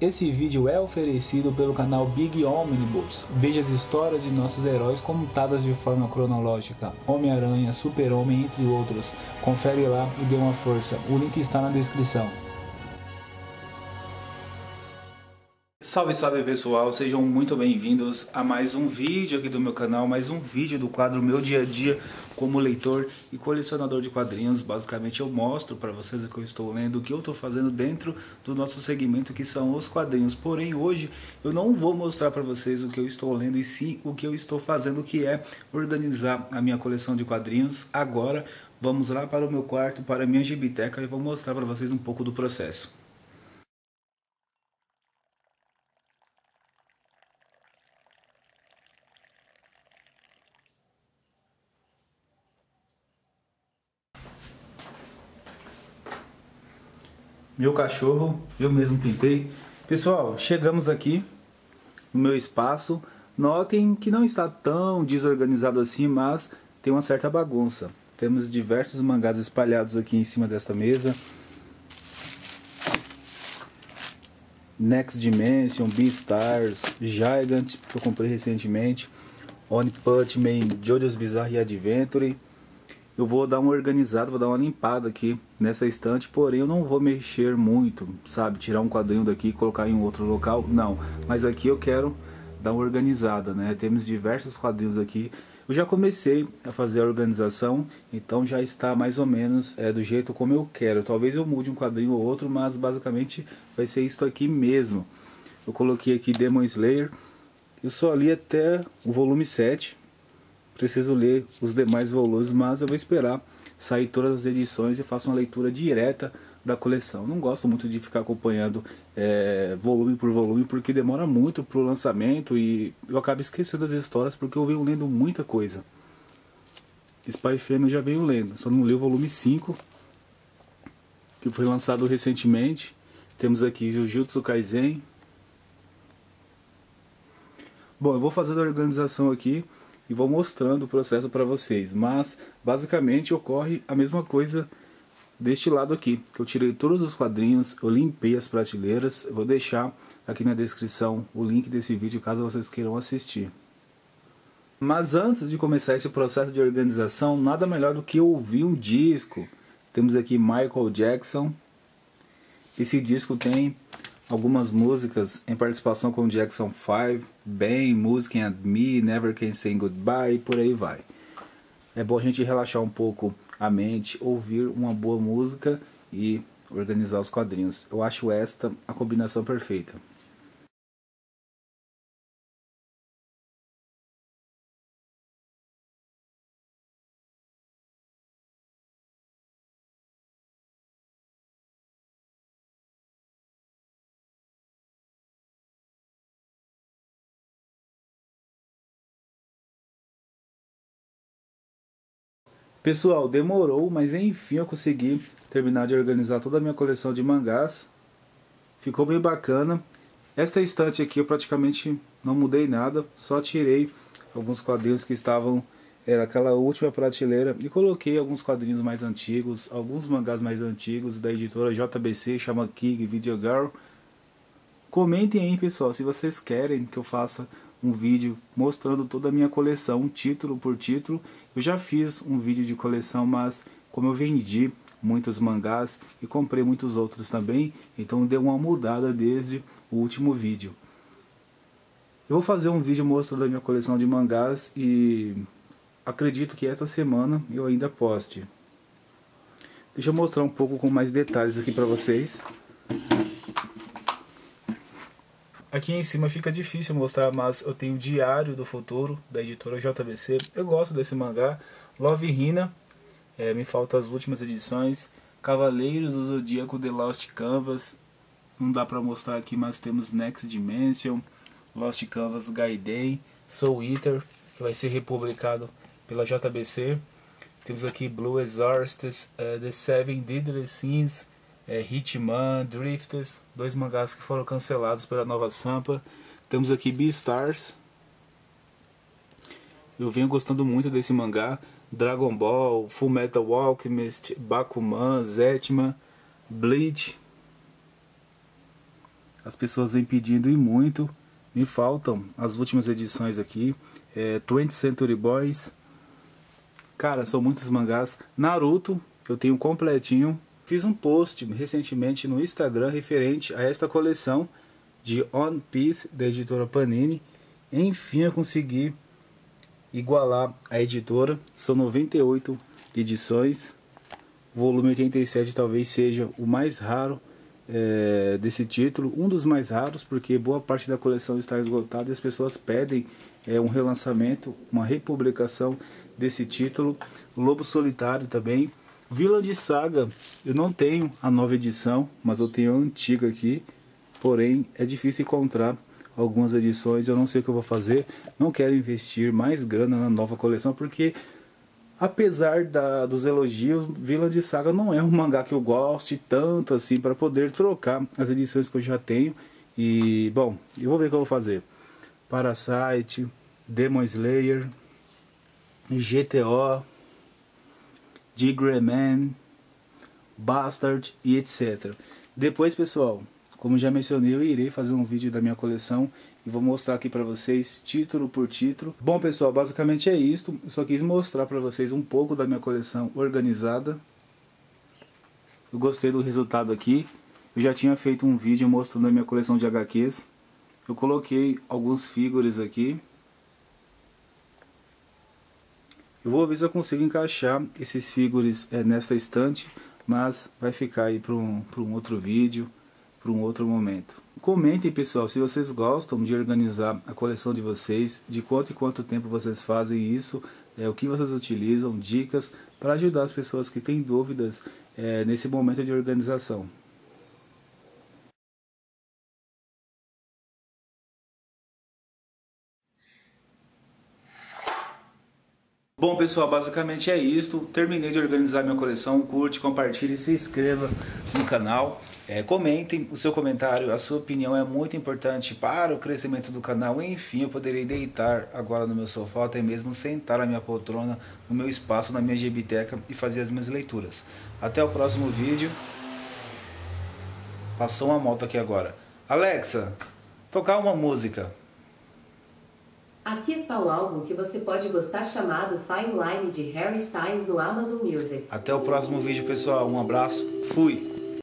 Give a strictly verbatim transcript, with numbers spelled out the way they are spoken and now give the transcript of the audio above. Esse vídeo é oferecido pelo canal Big Omnibus. Veja as histórias de nossos heróis contadas de forma cronológica. Homem-Aranha, Super-Homem, entre outros. Confere lá e dê uma força. O link está na descrição. Salve, salve pessoal, sejam muito bem-vindos a mais um vídeo aqui do meu canal, mais um vídeo do quadro Meu Dia a Dia como leitor e colecionador de quadrinhos. Basicamente eu mostro para vocês o que eu estou lendo, o que eu estou fazendo dentro do nosso segmento que são os quadrinhos. Porém hoje eu não vou mostrar para vocês o que eu estou lendo e sim o que eu estou fazendo, que é organizar a minha coleção de quadrinhos. Agora vamos lá para o meu quarto, para a minha gibiteca, e vou mostrar para vocês um pouco do processo. Meu cachorro, eu mesmo pintei. Pessoal, chegamos aqui no meu espaço. Notem que não está tão desorganizado assim, mas tem uma certa bagunça. Temos diversos mangás espalhados aqui em cima desta mesa. Next Dimension, Beastars, Gigant, que eu comprei recentemente. One Punch Man, Jojo's Bizarre Adventure. Eu vou dar uma organizada, vou dar uma limpada aqui nessa estante, porém eu não vou mexer muito, sabe? Tirar um quadrinho daqui e colocar em outro local, não. Mas aqui eu quero dar uma organizada, né? Temos diversos quadrinhos aqui. Eu já comecei a fazer a organização, então já está mais ou menos é, do jeito como eu quero. Talvez eu mude um quadrinho ou outro, mas basicamente vai ser isso aqui mesmo. Eu coloquei aqui Demon Slayer. Eu só li até o volume sete. Preciso ler os demais volumes, mas eu vou esperar sair todas as edições e faço uma leitura direta da coleção. Não gosto muito de ficar acompanhando é, volume por volume, porque demora muito pro lançamento e eu acabo esquecendo as histórias, porque eu venho lendo muita coisa. Spy Femme eu já venho lendo, só não li o volume cinco, que foi lançado recentemente. Temos aqui Jujutsu Kaisen. Bom, eu vou fazendo a organização aqui e vou mostrando o processo para vocês, mas basicamente ocorre a mesma coisa deste lado aqui. Eu tirei todos os quadrinhos, eu limpei as prateleiras. Eu vou deixar aqui na descrição o link desse vídeo caso vocês queiram assistir. Mas antes de começar esse processo de organização, nada melhor do que ouvir um disco. Temos aqui Michael Jackson. Esse disco tem algumas músicas em participação com Jackson cinco, Bem, Music and Me, Never Can Say Goodbye e por aí vai. É bom a gente relaxar um pouco a mente, ouvir uma boa música e organizar os quadrinhos. Eu acho esta a combinação perfeita. Pessoal, demorou, mas enfim eu consegui terminar de organizar toda a minha coleção de mangás. Ficou bem bacana. Esta estante aqui eu praticamente não mudei nada, só tirei alguns quadrinhos que estavam é, naquela última prateleira e coloquei alguns quadrinhos mais antigos, alguns mangás mais antigos da editora J B C, chama Kiss, Video Girl. Comentem aí, pessoal, se vocês querem que eu faça um vídeo mostrando toda a minha coleção, título por título. Eu já fiz um vídeo de coleção, mas como eu vendi muitos mangás e comprei muitos outros também, então deu uma mudada desde o último vídeo. Eu vou fazer um vídeo mostrando a minha coleção de mangás e acredito que esta semana eu ainda poste. Deixa eu mostrar um pouco com mais detalhes aqui para vocês. Aqui em cima fica difícil mostrar, mas eu tenho Diário do Futuro, da editora J B C. Eu gosto desse mangá. Love Hina, é, me faltam as últimas edições. Cavaleiros do Zodíaco, The Lost Canvas. Não dá pra mostrar aqui, mas temos Next Dimension, Lost Canvas Gaiden, Soul Eater, que vai ser republicado pela J B C. Temos aqui Blue Exorcist, é, The Seven Deadly Sins, É, Hitman, Drifters, dois mangás que foram cancelados pela nova Sampa. Temos aqui Beastars. Eu venho gostando muito desse mangá. Dragon Ball, Full Metal Alchemist, Bakuman, Zetima, Bleach. As pessoas vêm pedindo e muito. Me faltam as últimas edições aqui. É, twentieth Century Boys. Cara, são muitos mangás. Naruto, eu tenho completinho. Fiz um post recentemente no Instagram referente a esta coleção de One Piece da editora Panini. Enfim, eu consegui igualar a editora. São noventa e oito edições. Volume oitenta e sete talvez seja o mais raro é, desse título. Um dos mais raros, porque boa parte da coleção está esgotada e as pessoas pedem é, um relançamento, uma republicação desse título. Lobo Solitário também. Vila de Saga, eu não tenho a nova edição, mas eu tenho a antiga aqui. Porém, é difícil encontrar algumas edições, eu não sei o que eu vou fazer. Não quero investir mais grana na nova coleção, porque apesar da, dos elogios, Vila de Saga não é um mangá que eu goste tanto assim para poder trocar as edições que eu já tenho. E, bom, eu vou ver o que eu vou fazer. Parasite, Demon Slayer, G T O, Digreman, Bastard e etcétera. Depois, pessoal, como já mencionei, eu irei fazer um vídeo da minha coleção e vou mostrar aqui para vocês título por título. Bom, pessoal, basicamente é isto. Eu só quis mostrar para vocês um pouco da minha coleção organizada. Eu gostei do resultado aqui. Eu já tinha feito um vídeo mostrando a minha coleção de H Qs. Eu coloquei alguns figures aqui. Eu vou ver se eu consigo encaixar esses figures é, nessa estante, mas vai ficar aí para um, para um outro vídeo, para um outro momento. Comentem, pessoal, se vocês gostam de organizar a coleção de vocês, de quanto e quanto tempo vocês fazem isso, é, o que vocês utilizam, dicas para ajudar as pessoas que têm dúvidas é, nesse momento de organização. Bom, pessoal, basicamente é isto. Terminei de organizar minha coleção. Curte, compartilhe, se inscreva no canal. É, comentem o seu comentário, a sua opinião é muito importante para o crescimento do canal. Enfim, eu poderei deitar agora no meu sofá, até mesmo sentar na minha poltrona, no meu espaço, na minha gibiteca e fazer as minhas leituras. Até o próximo vídeo. Passou uma moto aqui agora. Alexa, tocar uma música. Aqui está o álbum que você pode gostar chamado Fine Line de Harry Styles no Amazon Music. Até o próximo vídeo, pessoal. Um abraço. Fui.